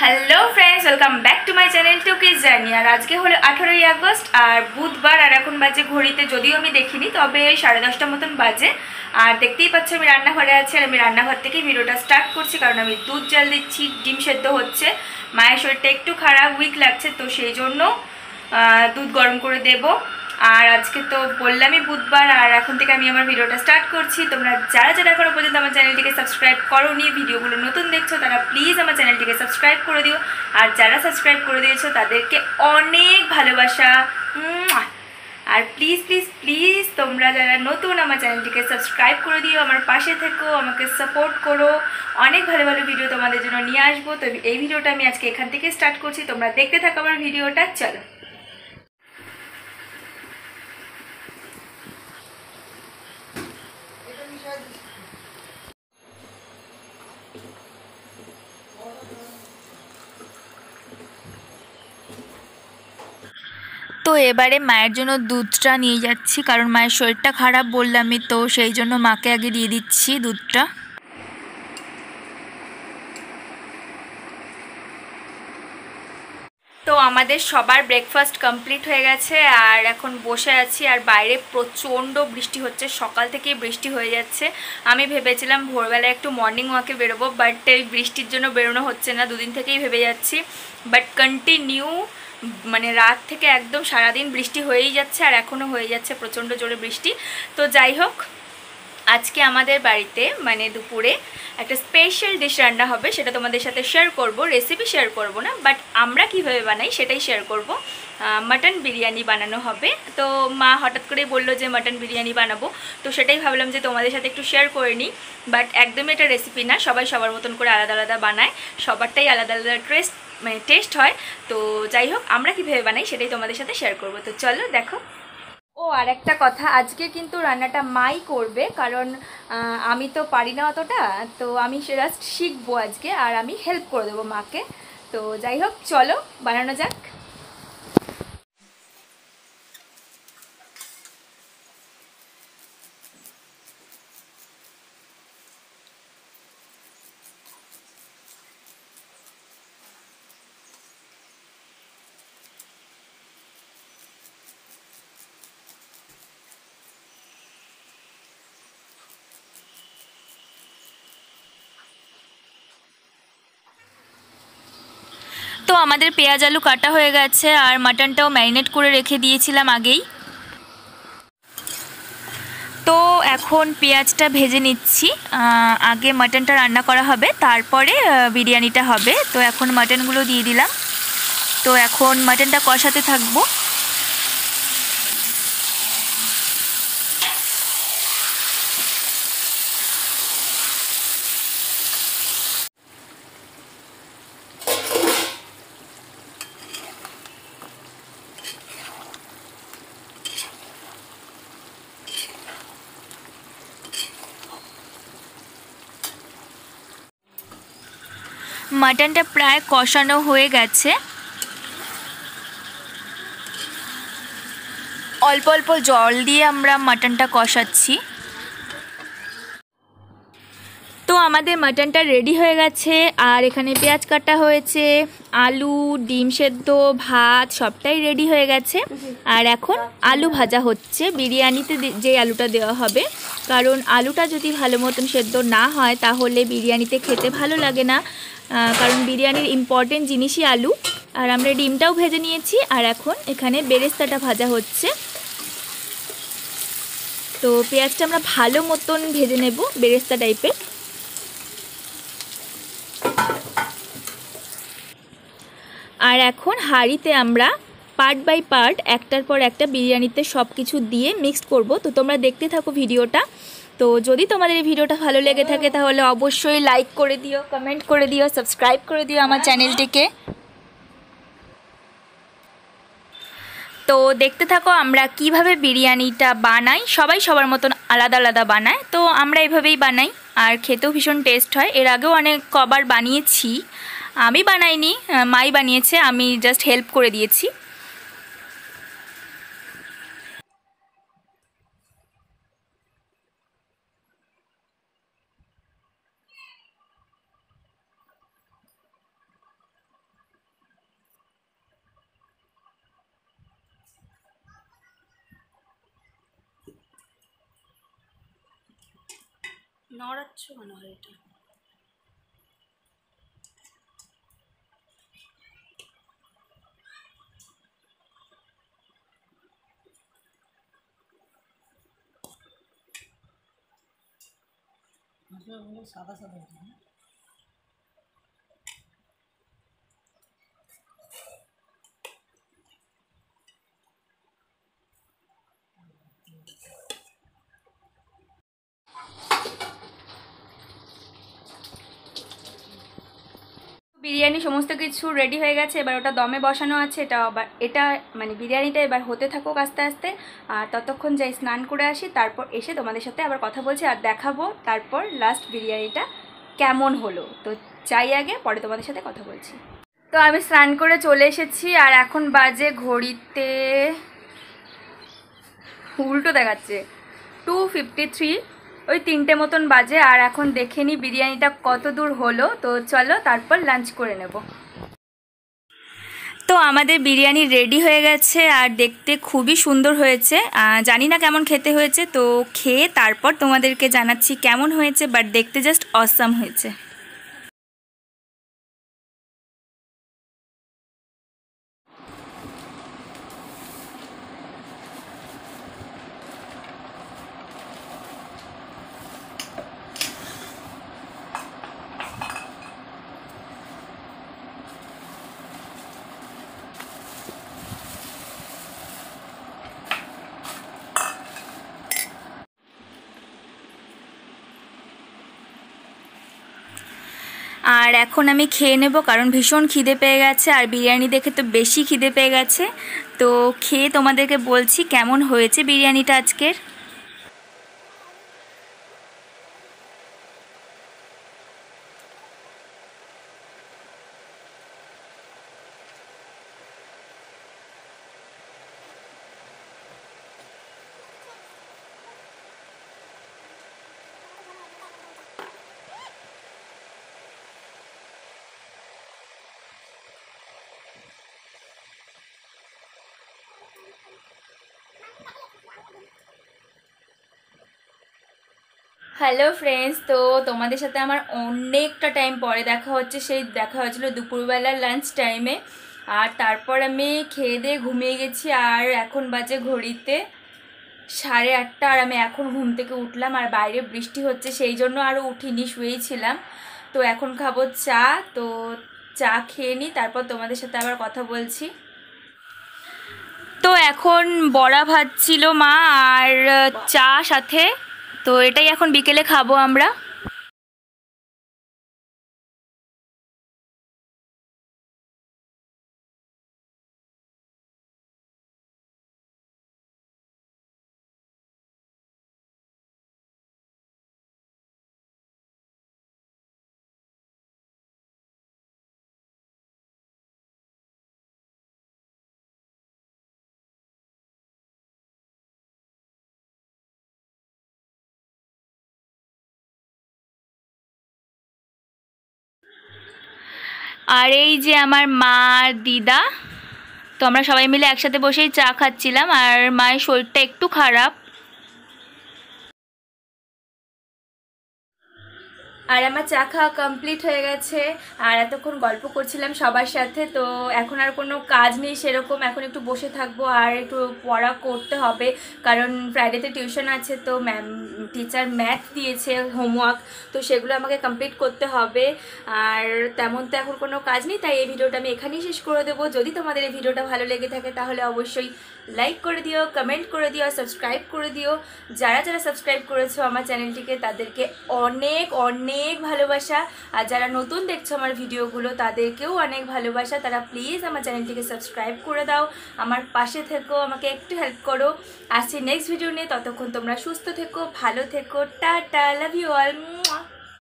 Hello friends welcome back to my channel टुकिज journey. और आज के हलो 18 আগস্ট और बुधवार और एखन बजे घड़ीते जदिव हमें देखनी तब 10:30 मतन बजे और देखते ही पाच्छि रान्नाघरे आछि। रान्नाघर थेके भिडियोटा स्टार्ट करछि कारण आमि दूध जल दिच्छि, डिम सेद्ध होच्छे, मायेर शरीरटा एकटू खराब उइक लागछे तो सेइ जोन्नो दूध गरम करे देब। और आज के तो बोल्लामि बुधवार और एखन थेके आमि आमार भिडियोटा स्टार्ट करछि। तोमरा जारा जारा एखोनो पर्यन्त आमार चैनलटिके सबस्क्राइब करोनि, भिडियोगुलो नतुन देखछो तारा प्लिज आमार चैनलटिके सबस्क्राइब करे दिओ। और जारा सबस्क्राइब करे दिएछो तादेरके अनेक भालोबासा। और प्लिज प्लिज प्लिज तोमरा जारा नतुन आमार चैनलटिके सबस्क्राइब करे दिओ, आमार पाशे थेको, आमाके सपोर्ट करो। अनेक भालो भालो भिडियो तोमादेर जोन्नो निये आसबो। तो एई भिडियोटा आमि आजके एखान थेके स्टार्ट करछि, तोमरा देखते थाको आमार भिडियोटा। चलो तो एबारे मायर जोनो दूधटा निये जाच्छी कारण मायर शरीरटा खराब बोल्लामि तो सेइ जोन्नो माके आगे दिये दिच्छी दूधटा। तो आमादेर सबार ब्रेकफास्ट कमप्लीट हो गेछे और एखन बसे आछि। और बाइरे प्रचंड बृष्टि होच्छे, सकाल थेके बृष्टि हो जाच्छे। आमि भेबेछिलाम भोरबेला एकटु मर्निंग वाके बेरोबो बाट एई बृष्टिर जोन्नो बेरोनो होच्छे ना, दुदिन थेकेई भेबे जाच्छी। बाट कन्टिन्यू माने रात थेके एकदम सारा दिन बृष्टि होएई जाच्छे और एखोनो होए जाच्छे प्रचंड जोरे बृष्टि। तो जाइ होक आज के आमादेर बाड़ीते माने दुपुरे एक स्पेशल डिश रान्ना होबे, सेटा तोमादेर साथे शेयर करब। रेसिपि शेयर करब ना बाट आमरा किभाबे बानाई सेटाई शेयर करब। मटन बिरियानी बानानो होबे तो मा हठात् करेई बोललो जे मटन बिरियानी बानाबो, तो सेटाई भाबलाम जे तोमादेर साथे एकटु शेयर करे नी। बाट एकदमई एटा रेसिपि ना, सबाई सबार मतन करे आलादा आलादा बानाय, सबारटाई आलादा आलादा टेस्ट मैं टेस्ट है। तो जाइ होक आमरा किभाबे बनाई सेटाई तोमादेर साथे शेयर करब। तो चलो देखो। ओ और एक कथा आज के किन्तु रान्नाटा माई करबे कारण आमी तो पारी ना अतटा, तो आमी जस्ट शिखबो आज के और आमी हेल्प करे देबो मा के। तो जाइ होक चलो बानानो जाक। तो आमादेर पेंयाज आलू काटा हो गेछे और मटनटाओ मैरिनेट करे रेखे दिएछिलाम आगेई। तो एखोन पेंयाजटा भेजे निच्छी, आगे मटनटा रान्ना करा होबे तारपरे बिरियानिटा होबे। तो एखोन मटनगुलो दिए दिलाम। तो एखोन मटनटा कषाते थाकबो। मटनटा प्राय कषानो हुए गेछे, अल्प अल्प जल दिए आमरा मटनटा कषाচ্ছি। तो आमादेर मटनटा रेडी हो गेछे और एखाने पेंयाज काटा होयेछे, आलू, डिम सेদ্ধ, भात सबटाई रेडी हो गेछे। और एखन आलू भाजा होच्छे, बिरियानिते जे आलूटा देওয়া হবে कारण आलूटा जदि भालो मतन सेদ্ধ ना हय ताहले बिरियानिते खेते भालो लागे ना, कारण बिरियानिर इम्पर्टेंट जिनिसই आलू। और आमरा डिमटाও भेजे নিয়েছি और এখন এখানে বেরেস্তাটা ভাজা হচ্ছে। তো পেঁয়াজটা আমরা ভালো মতন ভেজে নেব বেরেস্তা টাইপের। আর এখন হাঁড়িতে আমরা পার্ট বাই পার্ট একটার পর একটা বিরিয়ানিতে সবকিছু দিয়ে মিক্স করব। তো তোমরা দেখতে থাকো ভিডিওটা। তো যদি তোমাদের এই ভিডিওটা ভালো লেগে থাকে তাহলে অবশ্যই লাইক করে দিও, কমেন্ট করে দিও, সাবস্ক্রাইব করে দিও আমার চ্যানেলটিকে। তো দেখতে থাকো আমরা কিভাবে বিরিয়ানিটা বানাই। সবাই সবার মতন আলাদা আলাদা বানায়, তো আমরা এইভাবেই বানাই আর খেতেও ভীষণ টেস্ট হয়। এর আগেও অনেক কবার বানিয়েছি, আমি বানাইনি, মাই বানিয়েছে, আমি জাস্ট হেল্প করে দিয়েছি। নড়াচ্ছ কেন এটা? मतलब सादा सा बोलते हैं। বিরিয়ানি সমস্ত কিছু রেডি হয়ে গেছে, এবার ওটা দমে বসানো আছে। এটা মানে বিরিয়ানিটা এবার হতে থাকুক আস্তে আস্তে, আর ততক্ষণ যাই স্নান করে আসি, তারপর এসে তোমাদের সাথে আবার কথা বলছি আর দেখাবো তারপর লাস্ট বিরিয়ানিটা কেমন হলো। তো চাই আগে, পরে তোমাদের সাথে কথা বলছি। তো আমি স্নান করে চলে এসেছি, আর এখন বাজে ঘড়িতে উল্টো দেখাচ্ছে 2:53, ওই 3টে মতন বাজে। আর এখন দেখে নিই বিরিয়ানিটা কত দূর হলো। তো চলো তারপর লাঞ্চ করে নেব। তো আমাদের বিরিয়ানি রেডি হয়ে গেছে, আর দেখতে খুবই সুন্দর হয়েছে। জানি না কেমন খেতে হয়েছে, তো খেয়ে তারপর তোমাদেরকে জানাচ্ছি কেমন হয়েছে, বাট দেখতে জাস্ট অসাম হয়েছে। আর এখন আমি খেয়ে নেব, কারণ ভীষণ খিদে পেয়ে গেছে, আর বিরিয়ানি দেখে তো বেশি খিদে পেয়ে গেছে। তো খেয়ে তোমাদেরকে বলছি কেমন হয়েছে বিরিয়ানিটা আজকের। হ্যালো ফ্রেন্ডস, তো তোমাদের সাথে আমার অনেকটা টাইম পরে দেখা হচ্ছে। সেই দেখা হয়েছিল দুপুরবেলার লাঞ্চ টাইমে, আর তারপর আমি খেয়ে দিয়ে ঘুমিয়ে গেছি। আর এখন বাজে ঘড়িতে 8:30, আর আমি এখন ঘুম থেকে উঠলাম। আর বাইরে বৃষ্টি হচ্ছে, সেই জন্য আরও উঠিনি, শুয়েই ছিলাম। তো এখন খাবো চা, তো চা খেয়ে নিই, তারপর তোমাদের সাথে আবার কথা বলছি। তো এখন বড়া ভাজছিল মা, আর চা সাথে, তো এটাই এখন বিকেলে খাবো আমরা। আর এই যে আমার মা আর দিদা, তো আমরা সবাই মিলে একসাথে বসেই চা খাচ্ছিলাম। আর মায়ের শরীরটা একটু খারাপ। আর আমার চা খাওয়া কমপ্লিট হয়ে গেছে, আর এতক্ষণ গল্প করছিলাম সবার সাথে। তো এখন আর কোনো কাজ নেই সেরকম, এখন একটু বসে থাকবো, আর একটু পড়া করতে হবে, কারণ ফ্রাইডেতে টিউশন আছে। তো টিচার ম্যাথ দিয়েছে হোমওয়ার্ক, তো সেগুলো আমাকে কমপ্লিট করতে হবে। আর তেমন তো এখন কোনো কাজ নেই, তাই এই ভিডিওটা আমি এখানেই শেষ করে দেবো। যদি তোমাদের এই ভিডিওটা ভালো লেগে থাকে, তাহলে অবশ্যই লাইক করে দিও, কমেন্ট করে দিও, আর সাবস্ক্রাইব করে দিও। যারা যারা সাবস্ক্রাইব করেছো আমার চ্যানেলটিকে, তাদেরকে অনেক অনেক ভালোবাসা। আর যারা নতুন দেখছো আমার ভিডিওগুলো, তাদেরকেও অনেক ভালোবাসা। তারা প্লিজ আমার চ্যানেলটিকে সাবস্ক্রাইব করে দাও, আমার পাশে থেকো, আমাকে একটু হেল্প করো। আসছি নেক্সট ভিডিও নিয়ে, ততক্ষণ তোমরা সুস্থ থেকো, ভালো থেকো। Tata, love you all.